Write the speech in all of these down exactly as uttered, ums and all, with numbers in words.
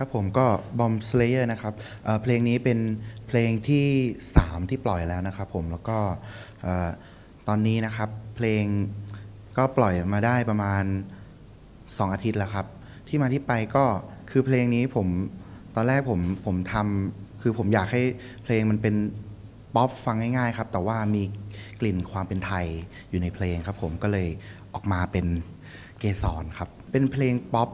ครับผมก็ Bomb Slayer นะครับเอ่อเพลงนี้เป็นเพลงที่สามที่ปล่อยแล้วนะครับผมแล้วก็เอ่อตอนนี้นะครับเพลงก็ปล่อยมาได้ประมาณสองอาทิตย์แล้วครับที่มาที่ไปก็คือเพลงนี้ผมตอนแรกผมผมทำคือผมอยากให้เพลงมันเป็นป๊อปฟังง่ายๆครับแต่ว่ามีกลิ่นความเป็นไทยอยู่ในเพลงครับผมก็เลยออกมาเป็นเกสรครับเป็นเพลงป๊อป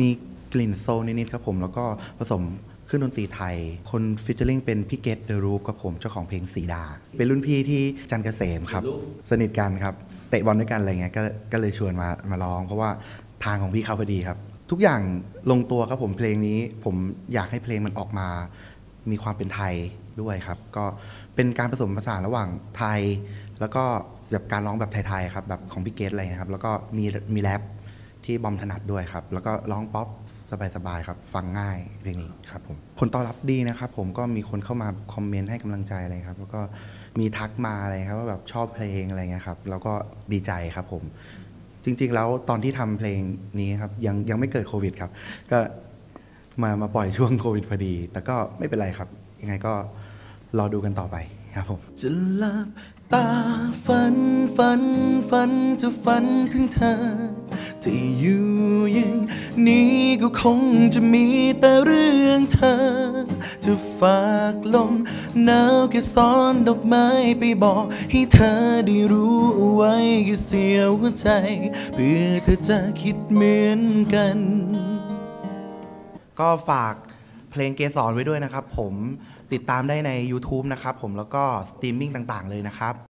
มีกลิ่นโซลนิดๆครับผมแล้วก็ผสมเครื่องดนตรีไทยคนฟีเจอริ่งเป็นพี่เกตเดอะรูฟครับผมเจ้าของเพลงสีดาเป็นรุ่นพี่ที่จันทร์เกษมครับสนิทกันครับเตะบอลด้วยกันอะไรเงี้ยก็ก็เลยชวนมามาร้องเพราะว่าทางของพี่เขาพอดีครับทุกอย่างลงตัวครับผมเพลงนี้ผมอยากให้เพลงมันออกมามีความเป็นไทยด้วยครับก็เป็นการผสมผสานระหว่างไทยแล้วก็แบบการร้องแบบไทยๆครับแบบของพี่เกตอะไรเงี้ยครับแล้วก็มีมีแรปที่บอมถนัดด้วยครับแล้วก็ร้องป๊อปสบายๆครับฟังง่ายเพลงนี้ครับผมผลตอบรับดีนะครับผมก็มีคนเข้ามาคอมเมนต์ให้กำลังใจอะไรครับแล้วก็มีทักมาอะไรครับว่าแบบชอบเพลงอะไรเงี้ยครับแล้วก็ดีใจครับผมจริงๆแล้วตอนที่ทำเพลงนี้ครับยังยังไม่เกิดโควิดครับก็มามาปล่อยช่วงโควิดพอดีแต่ก็ไม่เป็นไรครับยังไงก็รอดูกันต่อไปครับผมจะหลับตาฝันฝันฝันจะฝันถึงเธอที่อยู่อย่างนี้ก็คงจะมีแต่เรื่องเธอจะฝากลมหนาวแค่ซ้อนดอกไม้ไปบอกให้เธอได้รู้เอาไว้แค่เสียวหัวใจเพื่อเธอจะคิดเหมือนกันก็ฝากเพลงเกสรไว้ด้วยนะครับผมติดตามได้ใน ยูทูบ นะครับผมแล้วก็สตรีมมิ่งต่างๆเลยนะครับ